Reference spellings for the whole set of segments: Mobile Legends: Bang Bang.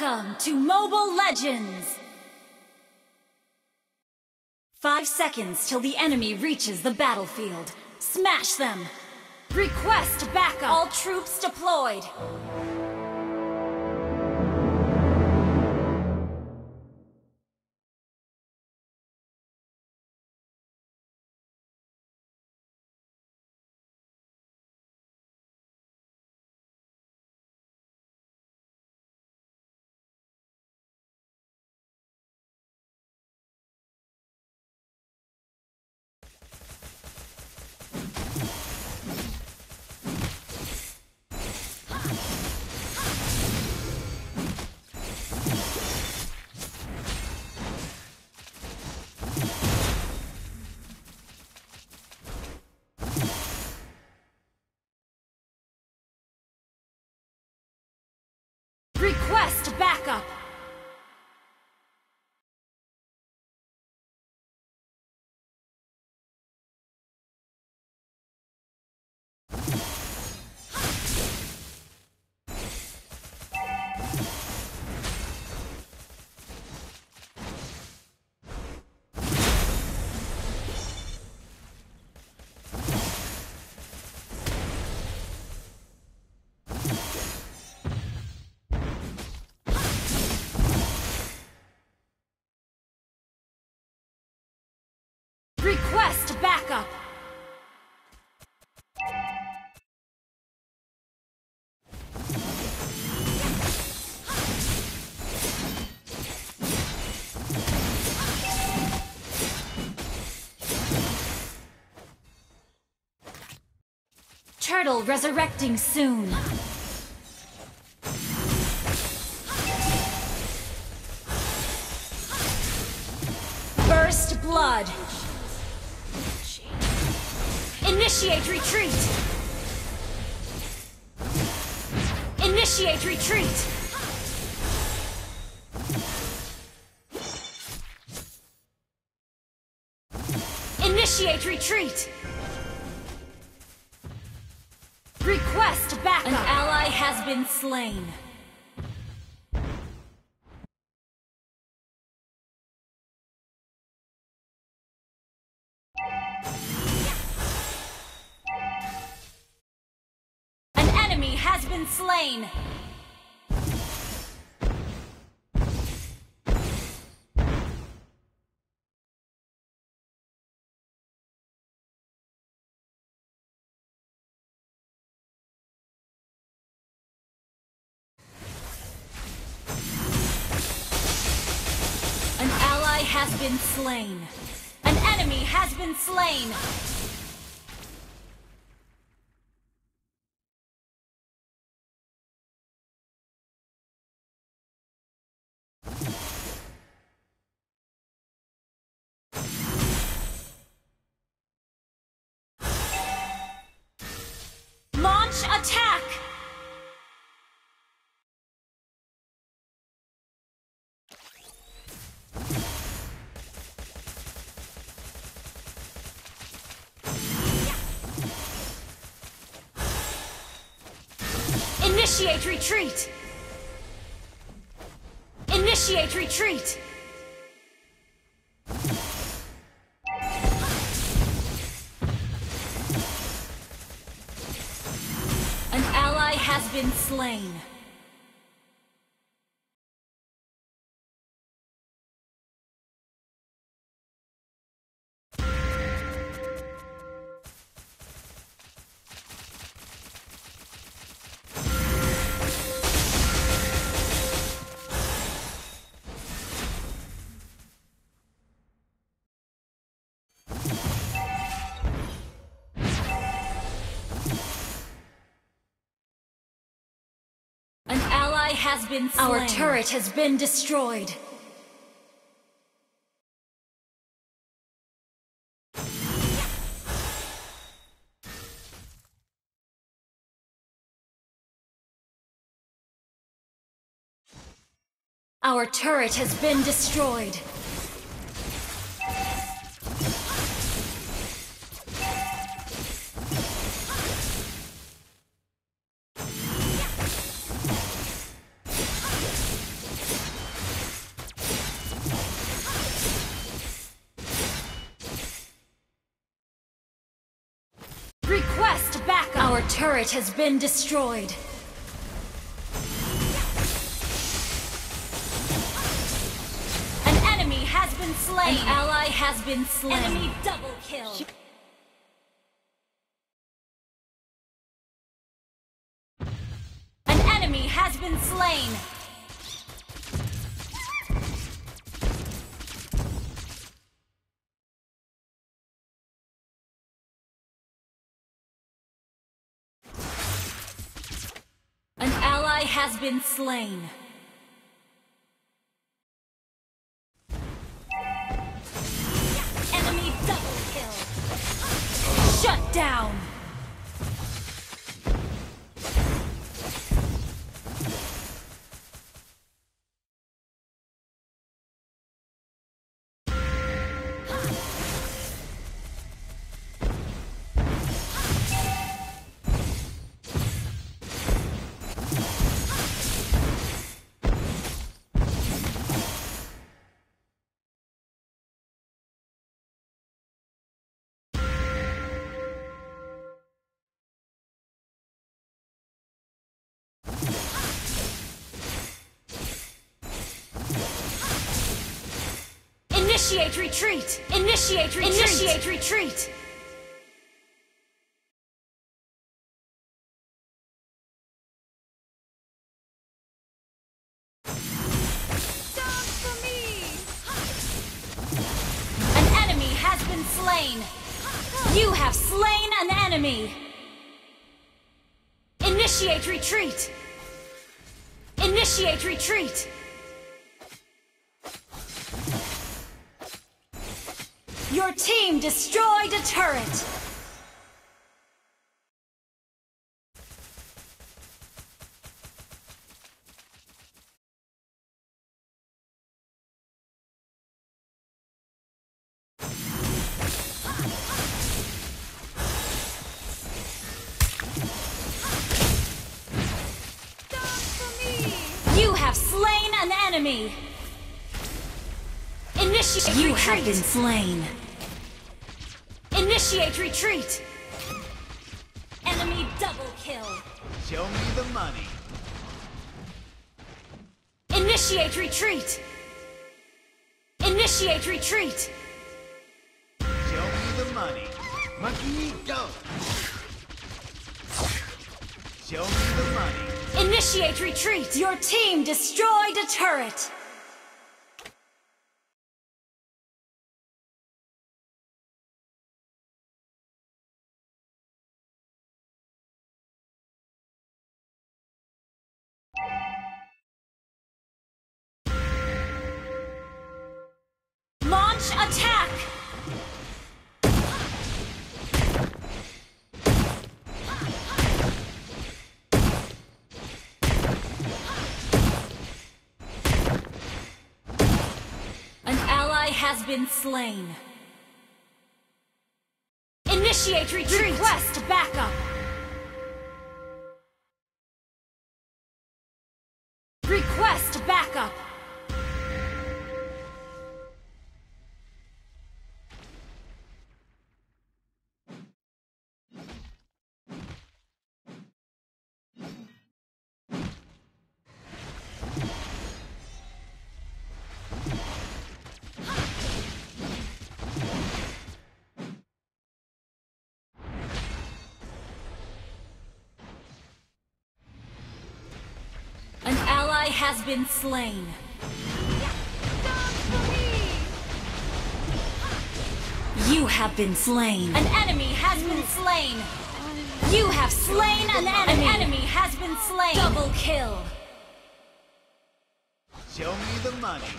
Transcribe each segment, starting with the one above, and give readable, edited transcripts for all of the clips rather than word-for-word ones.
Welcome to Mobile Legends! 5 seconds till the enemy reaches the battlefield. Smash them! Request backup! All troops deployed! Request backup! Request backup! Turtle resurrecting soon. First blood. Initiate retreat! Initiate retreat! Initiate retreat! Request backup! An ally has been slain. Has been slain. An ally has been slain. An enemy has been slain. Attack! Initiate retreat! Initiate retreat! Has been slain. Has been slain. Our turret has been destroyed. Our turret has been destroyed. turret has been destroyed. An enemy has been slain. An ally has been slain. Enemy double kill. An enemy has been slain. Has been slain. Enemy double kill. Shut down. Initiate retreat! Initiate retreat! Initiate retreat! Stop for me! An enemy has been slain! You have slain an enemy! Initiate retreat! Initiate retreat! Your team destroyed a turret! Stop for me! You have slain an enemy! Initiate you retreat. Have been slain. Initiate retreat. Enemy double kill. Show me the money. Initiate retreat. Initiate retreat. Show me the money. Monkey go. Show me the money. Initiate retreat. Your team destroyed a turret. Attack! An ally has been slain. Initiate retreat. Request backup. Request backup. Has been slain. You have been slain. An enemy has been slain. You have slain an enemy. An enemy has been slain. Double kill. Show me the money.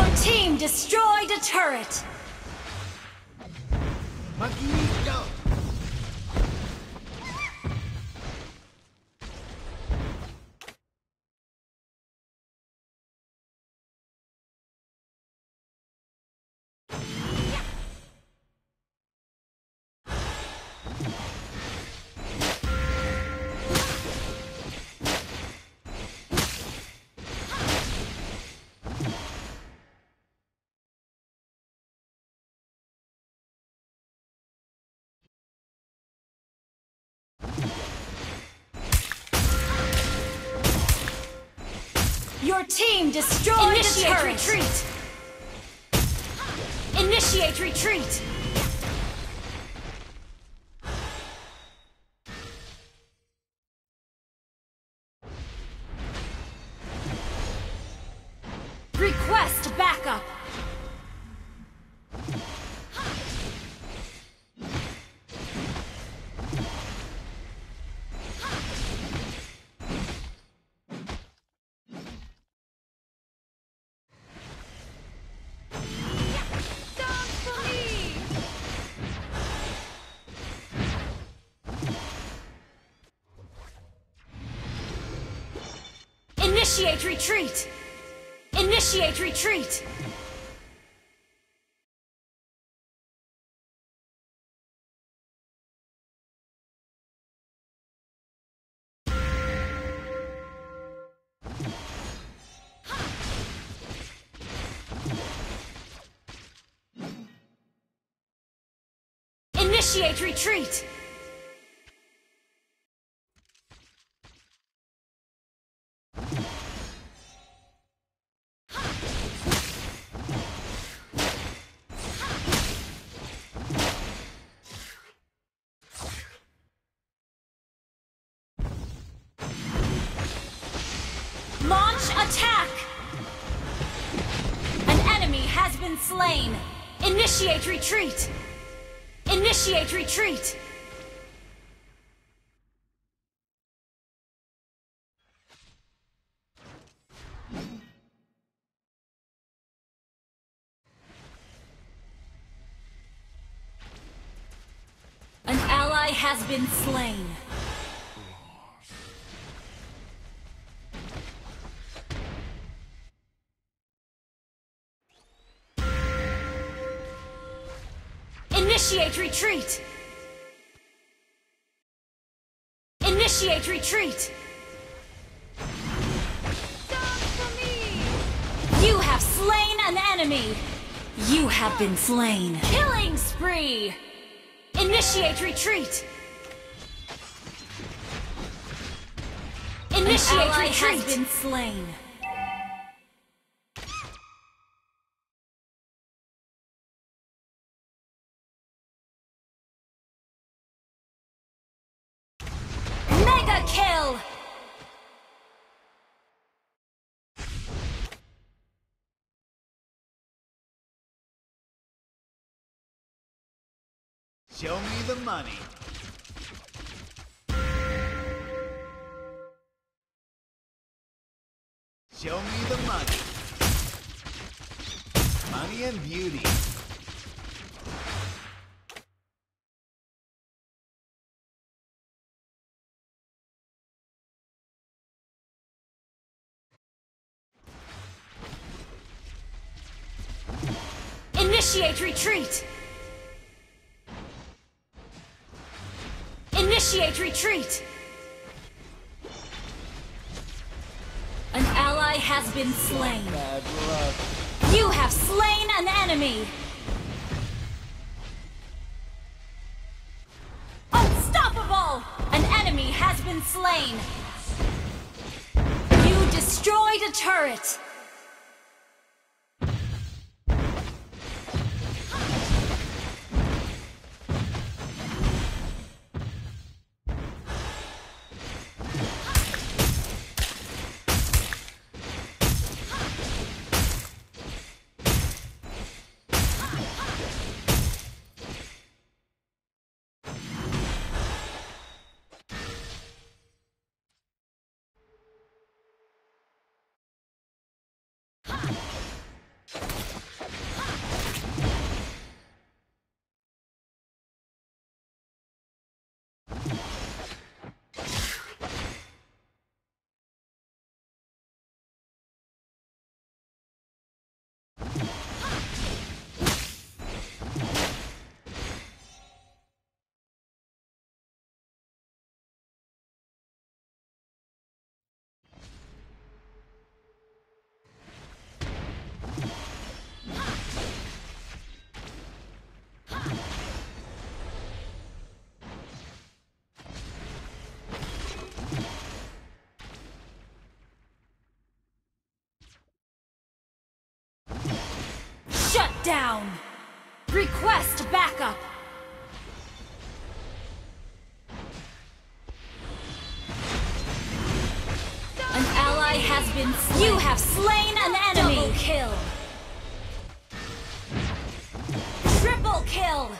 Your team destroyed a turret. Monkey, go! Your team destroyed the turret. Retreat. Initiate retreat. Request backup. Initiate retreat! Initiate retreat! Initiate retreat! Attack! An enemy has been slain. Initiate retreat. Initiate retreat. An ally has been slain. Initiate retreat! Initiate retreat! Stop for me! You have slain an enemy! You have been slain! Killing spree! Initiate retreat! Initiate an ally retreat! Has been slain! Kill! Show me the money. Show me the money. Money and beauty. Initiate retreat! Initiate retreat! An ally has been slain. Bad luck. You have slain an enemy! Unstoppable! An enemy has been slain. You destroyed a turret! down. Request backup. An ally has been slain. You have slain an enemy. Double kill. Triple kill.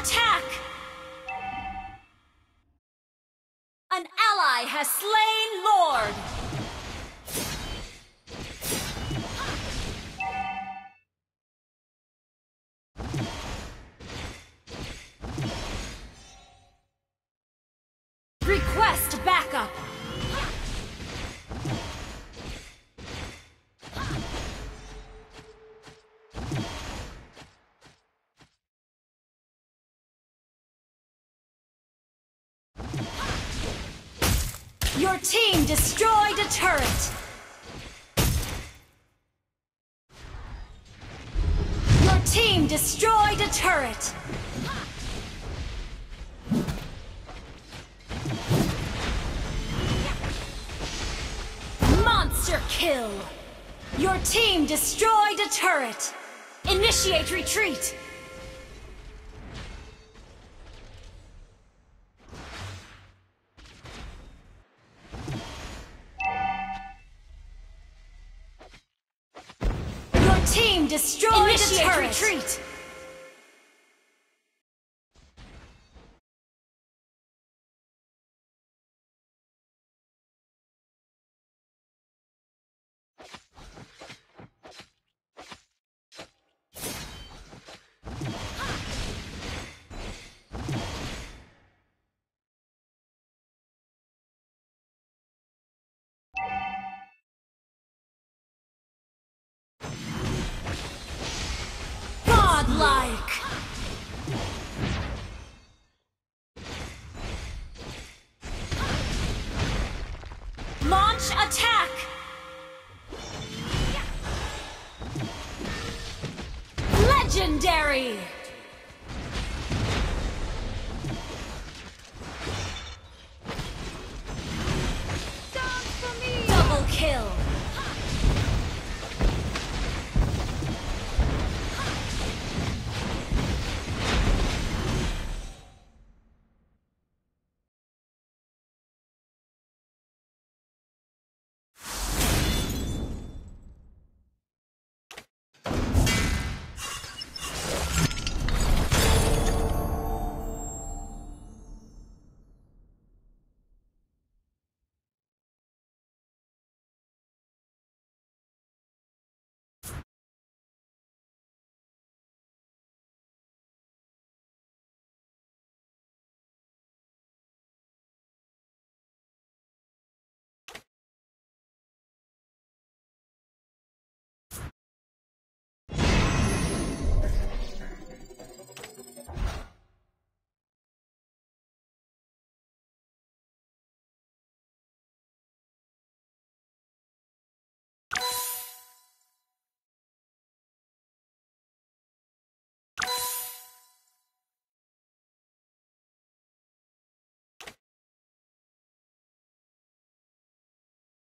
Attack! An ally has slain Lord! Request backup! Your team destroyed a turret! Your team destroyed a turret! Monster kill! Your team destroyed a turret! Initiate retreat! Team destroyed. Initiate a retreat. Launch attack. Legendary.